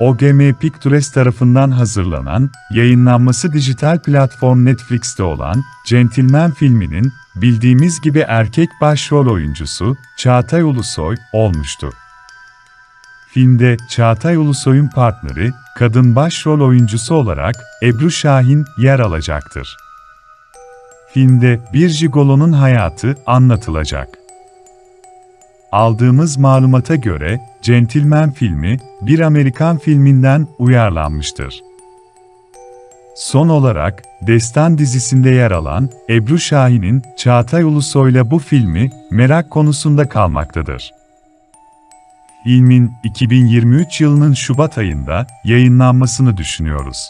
OGM Pictures tarafından hazırlanan, yayınlanması dijital platform Netflix'te olan Centilmen filminin, bildiğimiz gibi erkek başrol oyuncusu Çağatay Ulusoy olmuştu. Filmde Çağatay Ulusoy'un partneri, kadın başrol oyuncusu olarak Ebru Şahin yer alacaktır. Filmde bir jigolonun hayatı anlatılacak. Aldığımız malumata göre, Centilmen filmi, bir Amerikan filminden uyarlanmıştır. Son olarak, Destan dizisinde yer alan Ebru Şahin'in Çağatay Ulusoy'la bu filmi merak konusunda kalmaktadır. Filmin 2023 yılının Şubat ayında yayınlanmasını düşünüyoruz.